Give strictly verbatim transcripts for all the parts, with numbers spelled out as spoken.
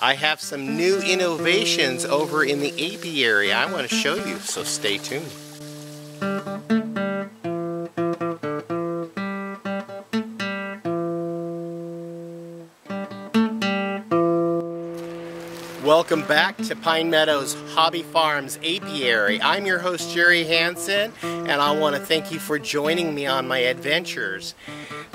I have some new innovations over in the apiary I want to show you, so stay tuned. Welcome back to Pine Meadows Hobby Farms Apiary. I'm your host, Jerry Hansen, and I want to thank you for joining me on my adventures.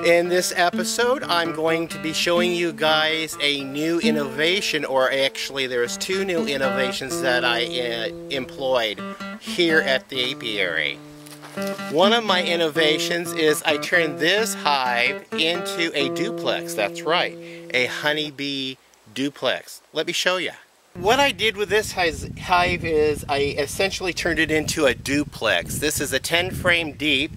In this episode, I'm going to be showing you guys a new innovation, or actually there's two new innovations that I uh, employed here at the apiary. One of my innovations is I turned this hive into a duplex. That's right, a honeybee duplex. Let me show you. What I did with this hive is I essentially turned it into a duplex. This is a ten frame deep,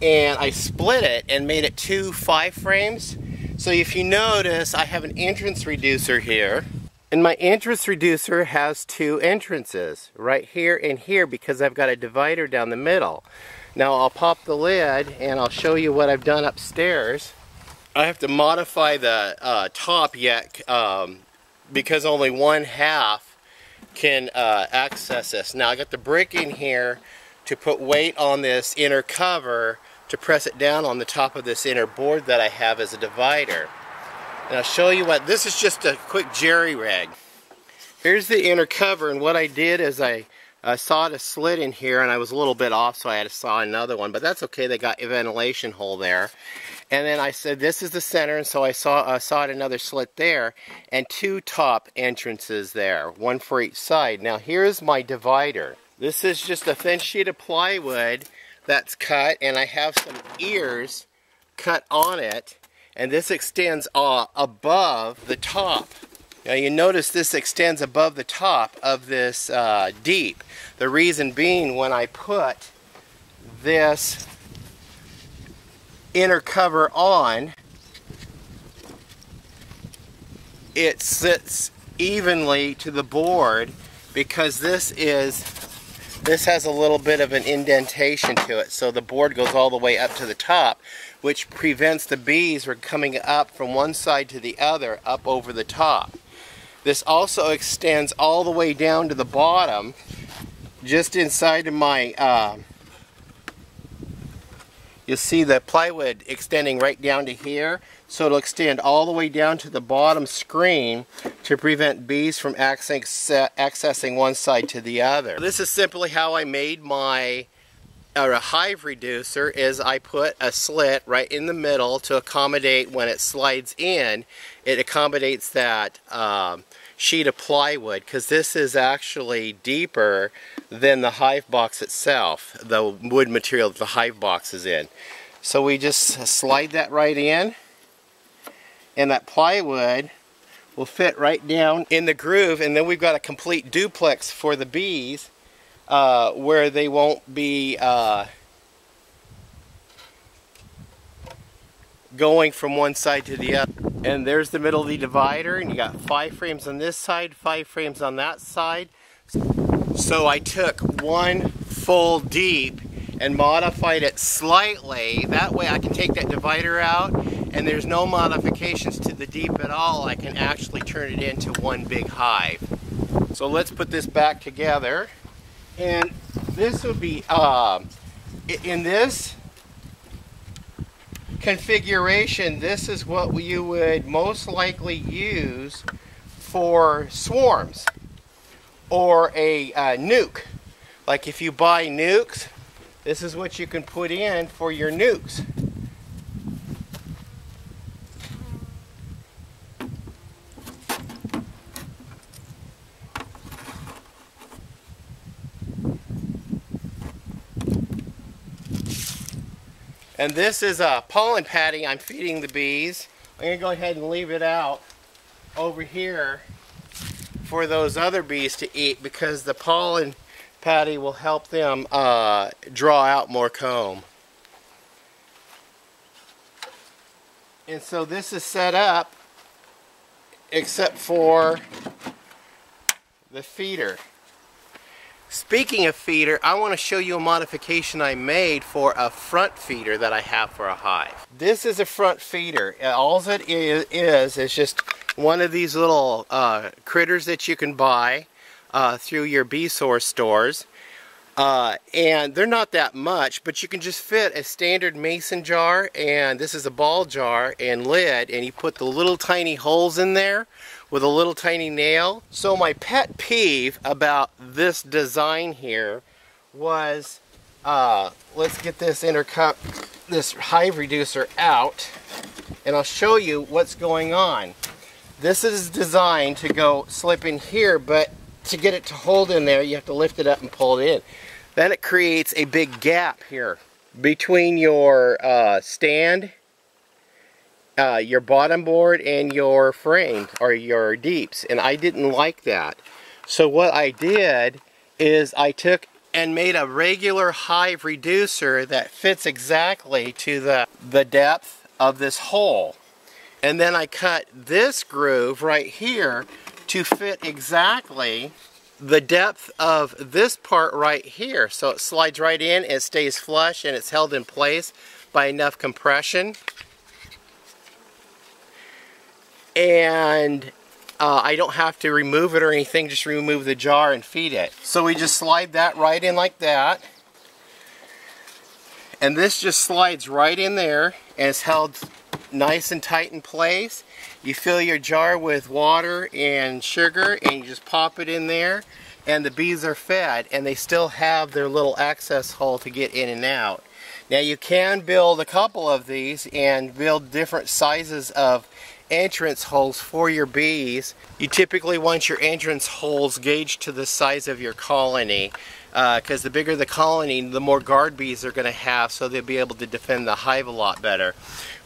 and I split it and made it two five frames. So if you notice, I have an entrance reducer here, and my entrance reducer has two entrances right here and here because I've got a divider down the middle. Now I'll pop the lid and I'll show you what I've done upstairs. I have to modify the uh, top yet um, because only one half can uh, access this. Now I got the brick in here to put weight on this inner cover to press it down on the top of this inner board that I have as a divider. And I'll show you what, this is just a quick jerry rig. Here's the inner cover, and what I did is I uh, sawed a slit in here, and I was a little bit off, so I had to saw another one, but that's okay, they got a ventilation hole there. And then I said, this is the center, and so I saw, uh, sawed another slit there, and two top entrances there, one for each side. Now here's my divider. This is just a thin sheet of plywood that's cut, and I have some ears cut on it, and this extends uh, above the top. Now you notice this extends above the top of this uh, deep. The reason being, when I put this inner cover on, it sits evenly to the board because this is this has a little bit of an indentation to it, so the board goes all the way up to the top, which prevents the bees from coming up from one side to the other up over the top. This also extends all the way down to the bottom just inside of my uh, you'll see the plywood extending right down to here, so it'll extend all the way down to the bottom screen to prevent bees from accessing one side to the other. This is simply how I made my uh, hive reducer. Is I put a slit right in the middle to accommodate when it slides in, it accommodates that um, sheet of plywood, because this is actually deeper than the hive box itself, the wood material that the hive box is in. So we just slide that right in, and that plywood will fit right down in the groove, and then we've got a complete duplex for the bees uh, where they won't be uh, going from one side to the other. And there's the middle of the divider, and you got five frames on this side, five frames on that side. So I took one full deep and modified it slightly. That way I can take that divider out, and there's no modifications to the deep at all. I can actually turn it into one big hive. So let's put this back together. And this would be, um, in this configuration, this is what you would most likely use for swarms or a uh, nuke. Like if you buy nukes, this is what you can put in for your nukes. And this is a pollen patty I'm feeding the bees. I'm going to go ahead and leave it out over here for those other bees to eat, because the pollen patty will help them uh, draw out more comb. And so this is set up except for the feeder. Speaking of feeder, I want to show you a modification I made for a front feeder that I have for a hive. This is a front feeder. All it is is just one of these little uh, critters that you can buy uh, through your bee source stores. Uh, and they're not that much, but you can just fit a standard mason jar, and this is a ball jar and lid, and you put the little tiny holes in there with a little tiny nail. So my pet peeve about this design here was, uh, let's get this intercup, this hive reducer out, and I'll show you what's going on. This is designed to go slip in here, but to get it to hold in there, you have to lift it up and pull it in. Then it creates a big gap here between your uh, stand, uh, your bottom board, and your frame or your deeps, and I didn't like that. So what I did is I took and made a regular hive reducer that fits exactly to the, the depth of this hole. And then I cut this groove right here to fit exactly the depth of this part right here. So it slides right in, it stays flush, and it's held in place by enough compression. And uh, I don't have to remove it or anything, just remove the jar and feed it. So we just slide that right in like that. And this just slides right in there and it's held nice and tight in place. You fill your jar with water and sugar and you just pop it in there, and the bees are fed, and they still have their little access hole to get in and out. Now you can build a couple of these and build different sizes of entrance holes for your bees. You typically want your entrance holes gauged to the size of your colony, because uh, the bigger the colony, the more guard bees they're going to have, so they'll be able to defend the hive a lot better.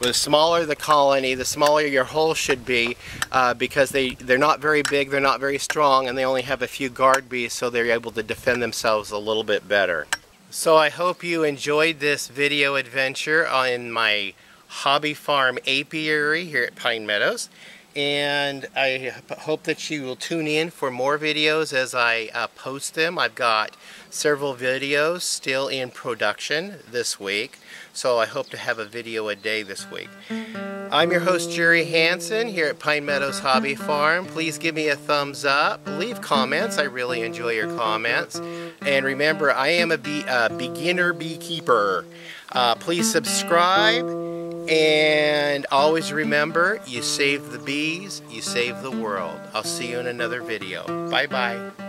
Well, the smaller the colony, the smaller your hole should be, uh, because they, they're not very big, they're not very strong, and they only have a few guard bees, so they're able to defend themselves a little bit better. So I hope you enjoyed this video adventure on my hobby farm apiary here at Pine Meadows, and I hope that you will tune in for more videos as I uh, post them. I've got several videos still in production this week, so I hope to have a video a day this week. I'm your host, Jerry Hansen, here at Pine Meadows Hobby Farm. Please give me a thumbs up, leave comments, I really enjoy your comments, and remember, I am a bee, uh, beginner beekeeper. Uh, please subscribe. And always remember, you save the bees, you save the world. I'll see you in another video. Bye-bye.